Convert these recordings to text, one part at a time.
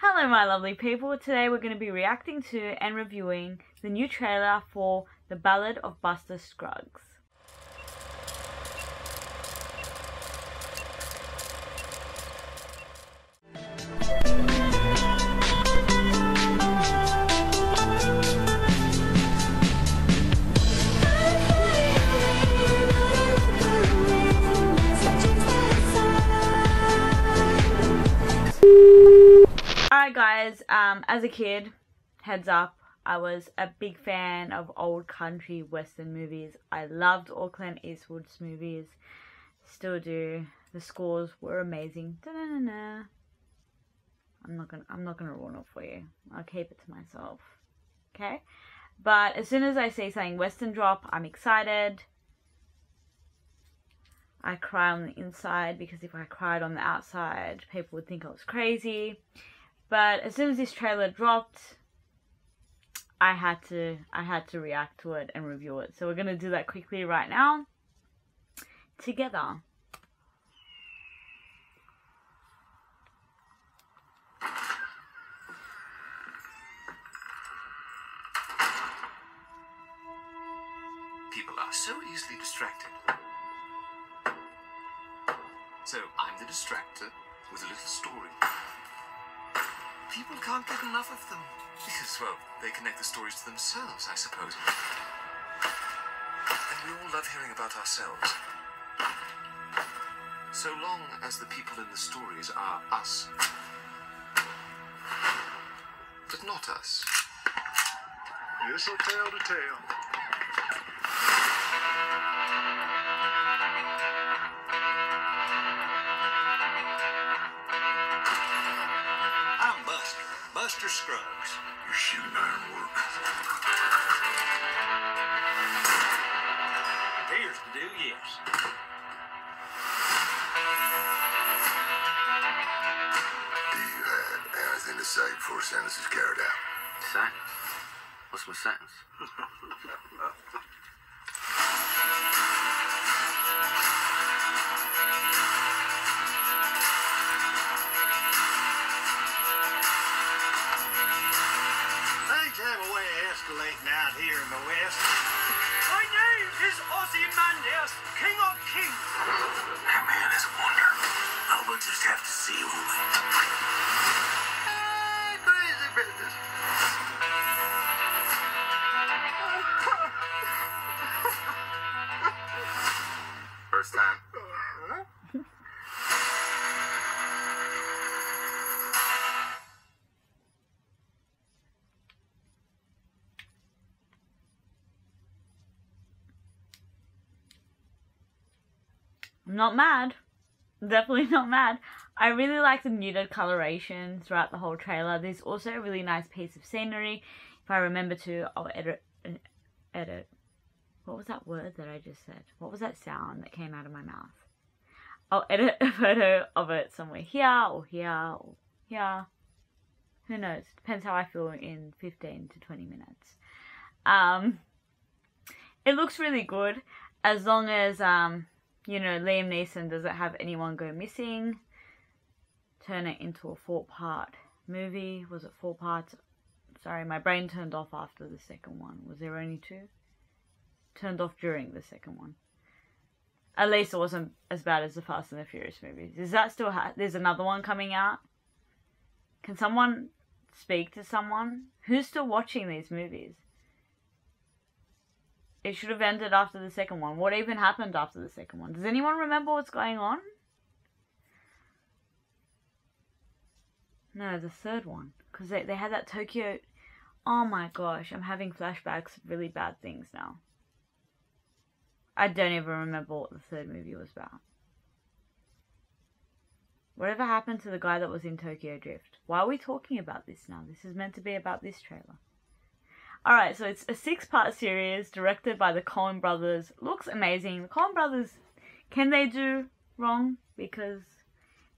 Hello my lovely people, today we're going to be reacting to and reviewing the new trailer for The Ballad of Buster Scruggs. Alright guys, as a kid, heads up, I was a big fan of old country western movies. I loved Auckland Eastwood's movies, still do. The scores were amazing. Da-na-na-na. I'm not gonna ruin it for you. I'll keep it to myself. Okay? But as soon as I see something western drop, I'm excited. I cry on the inside because if I cried on the outside, people would think I was crazy. But as soon as this trailer dropped, I had to react to it and review it. So we're going to do that quickly right now, together. People are so easily distracted. So I'm the distractor with a little story. People can't get enough of them. Because, well, they connect the stories to themselves, I suppose. And we all love hearing about ourselves. So long as the people in the stories are us. But not us. This'll tell the tale. Buster Scruggs. You're shooting ironwork. Appears to do, yes. Do you have anything to say before sentence is carried out? Sentence? What's my sentence? Out here in the West. My name is Ozymandias, King of Kings. That man is a wonder. Oh, we'll just have to see who we are. Hey, crazy business. First time. Not mad, definitely not mad. I really like the muted coloration throughout the whole trailer. There's also a really nice piece of scenery. If I remember to, I'll edit. What was that word that I just said? What was that sound that came out of my mouth? I'll edit a photo of it somewhere here or here or here. Who knows? Depends how I feel in 15 to 20 minutes. It looks really good as long as you know, Liam Neeson doesn't have anyone go missing. Turn it into a 4-part movie. Was it 4 parts? Sorry, my brain turned off after the second one. Was there only 2? Turned off during the second one. At least it wasn't as bad as the Fast and the Furious movies. Is that still... There's another one coming out? Can someone speak to someone? Who's still watching these movies? It should have ended after the second one. What even happened after the second one? Does anyone remember what's going on? No, the third one. Because they had that Tokyo... Oh my gosh, I'm having flashbacks of really bad things now. I don't even remember what the third movie was about. Whatever happened to the guy that was in Tokyo Drift? Why are we talking about this now? This is meant to be about this trailer. Alright, so it's a 6-part series directed by the Coen Brothers. Looks amazing. The Coen Brothers, can they do wrong? Because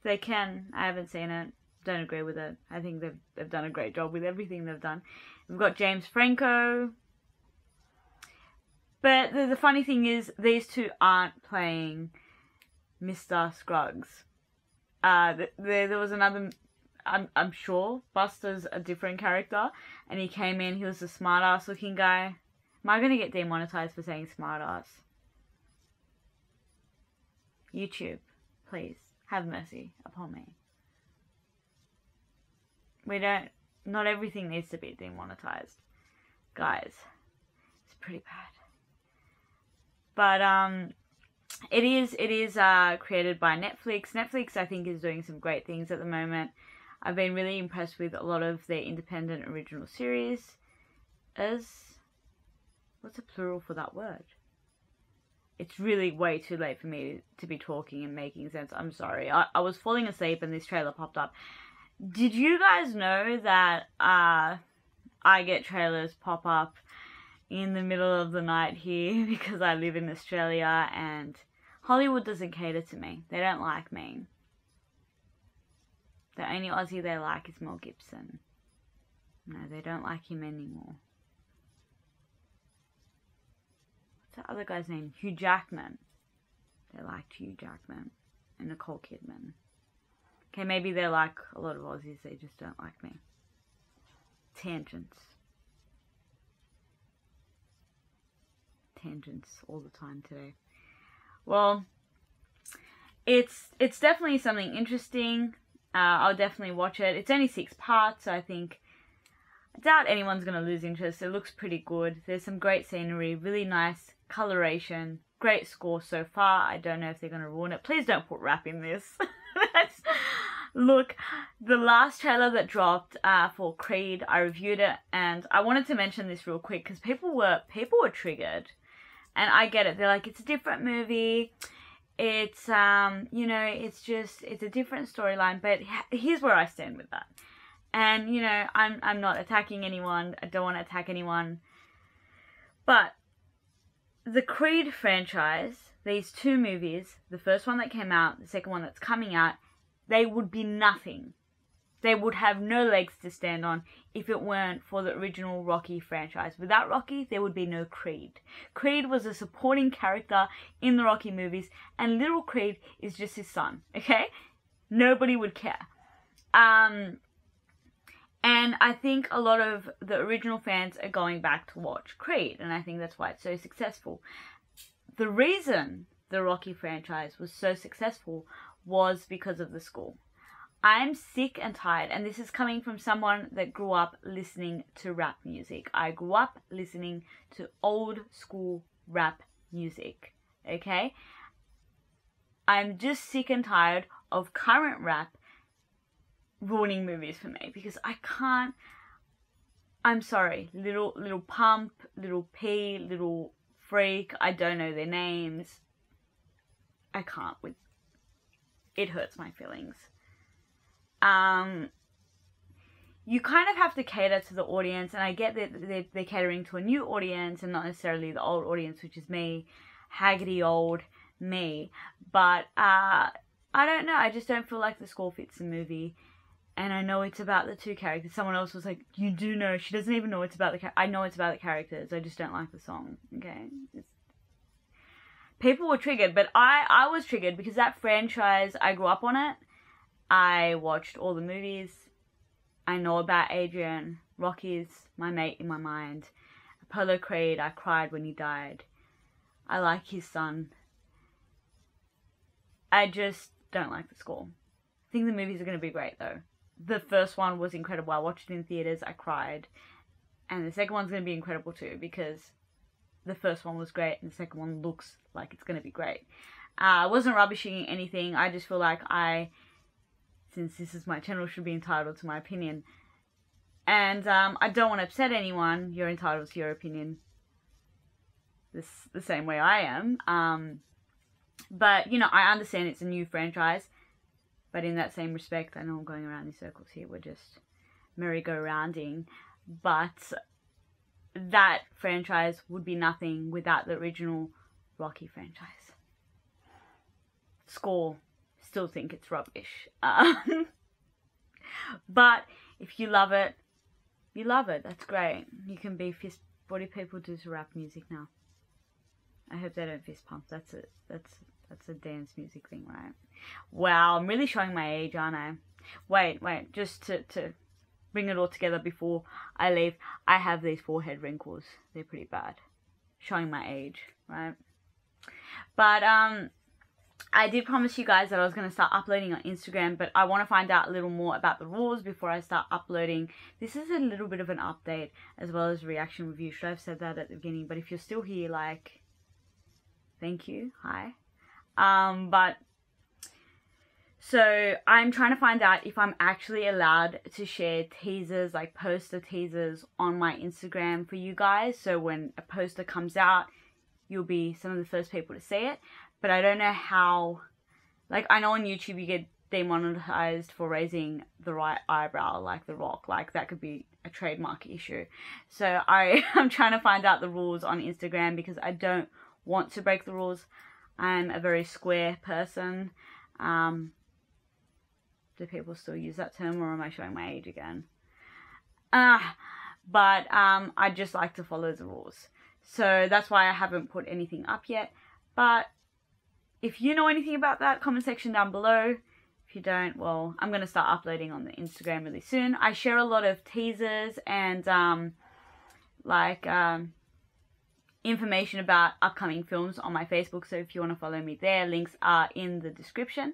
they can. I haven't seen it. Don't agree with it. I think they've done a great job with everything they've done. We've got James Franco. But the funny thing is, these two aren't playing Mr. Scruggs. There was another I'm sure Buster's a different character, and he came in, he was a smart-ass looking guy. Am I gonna get demonetized for saying smart-ass? YouTube, please, have mercy upon me. Not everything needs to be demonetized, guys. It's pretty bad. But, it is created by Netflix. Netflix, I think, is doing some great things at the moment. I've been really impressed with a lot of their independent original series. What's a plural for that word? It's really way too late for me to be talking and making sense. I'm sorry. I was falling asleep and this trailer popped up. Did you guys know that I get trailers pop up in the middle of the night here because I live in Australia and Hollywood doesn't cater to me. They don't like me. The only Aussie they like is Mel Gibson. No, they don't like him anymore. What's that other guy's name? Hugh Jackman. They liked Hugh Jackman and Nicole Kidman. Okay, maybe they like a lot of Aussies, they just don't like me. Tangents. Tangents all the time today. Well, it's definitely something interesting. I'll definitely watch it. It's only 6 parts, so I think I doubt anyone's going to lose interest. It looks pretty good. There's some great scenery, really nice coloration, great score so far. I don't know if they're going to ruin it. Please don't put rap in this. Look, the last trailer that dropped for Creed, I reviewed it, and I wanted to mention this real quick because people were triggered, and I get it. They're like, it's a different movie, it's you know, it's a different storyline. But here's where I stand with that, and you know, I'm not attacking anyone. I don't want to attack anyone, but the Creed franchise, these 2 movies, the first one that came out, the second one that's coming out, they would be nothing. They would have no legs to stand on if it weren't for the original Rocky franchise. Without Rocky, there would be no Creed. Creed was a supporting character in the Rocky movies, and little Creed is just his son, okay? Nobody would care. And I think a lot of the original fans are going back to watch Creed, and I think that's why it's so successful. The reason the Rocky franchise was so successful was because of the score. I'm sick and tired, and this is coming from someone that grew up listening to rap music. I grew up listening to old school rap music, okay? I'm just sick and tired of current rap ruining movies for me, because I can't. I'm sorry, Little Pump, Little P, Little Freak, I don't know their names. I can't with. It hurts my feelings. You kind of have to cater to the audience, and I get that they're catering to a new audience and not necessarily the old audience, which is me, haggardy old me. But I don't know, I just don't feel like the score fits the movie. And I know it's about the 2 characters. Someone else was like, you do know, she doesn't even know it's about the characters. I know it's about the characters, I just don't like the song, okay? People were triggered, but I was triggered because that franchise, I grew up on it. I watched all the movies. I know about Adrian. Rocky's my mate in my mind. Apollo Creed, I cried when he died. I like his son. I just don't like the score. I think the movies are going to be great, though. The first one was incredible. I watched it in theatres. I cried. And the second one's going to be incredible, too, because the first one was great and the second one looks like it's going to be great. I wasn't rubbishing anything. I just feel like since this is my channel, should be entitled to my opinion. And I don't want to upset anyone. You're entitled to your opinion the same way I am. But, you know, I understand it's a new franchise. But in that same respect, I know I'm going around in circles here. We're just merry-go-rounding. But that franchise would be nothing without the original Rocky franchise. Score. Still think it's rubbish. But if you love it, you love it. That's great. You can be fist. What do people do to rap music now? I hope they don't fist pump. That's a dance music thing, right? Wow, I'm really showing my age, aren't I? Wait, just to bring it all together before I leave, I have these forehead wrinkles. They're pretty bad, showing my age, right? But I did promise you guys that I was going to start uploading on Instagram, but I want to find out a little more about the rules before I start uploading. This is a little bit of an update as well as reaction review. Should I have said that at the beginning? But if you're still here, like, thank you, hi. So I'm trying to find out if I'm actually allowed to share teasers, like poster teasers, on my Instagram for you guys. So when a poster comes out, you'll be some of the first people to see it. But I don't know how, like, I know on YouTube you get demonetized for raising the right eyebrow, like The Rock. Like, that could be a trademark issue. So I'm trying to find out the rules on Instagram because I don't want to break the rules. I'm a very square person. Do people still use that term, or am I showing my age again? But I just like to follow the rules. So that's why I haven't put anything up yet. But if you know anything about that, comment section down below. If you don't, well, I'm going to start uploading on the Instagram really soon. I share a lot of teasers and information about upcoming films on my Facebook. So if you want to follow me there, links are in the description.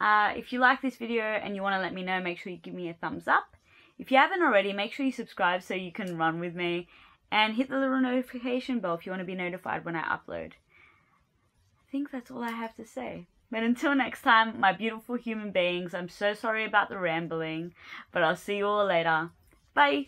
If you like this video and you want to let me know, make sure you give me a thumbs up. If you haven't already, make sure you subscribe so you can run with me. And hit the little notification bell if you want to be notified when I upload. I think that's all I have to say. But until next time, my beautiful human beings, I'm so sorry about the rambling, but I'll see you all later. Bye!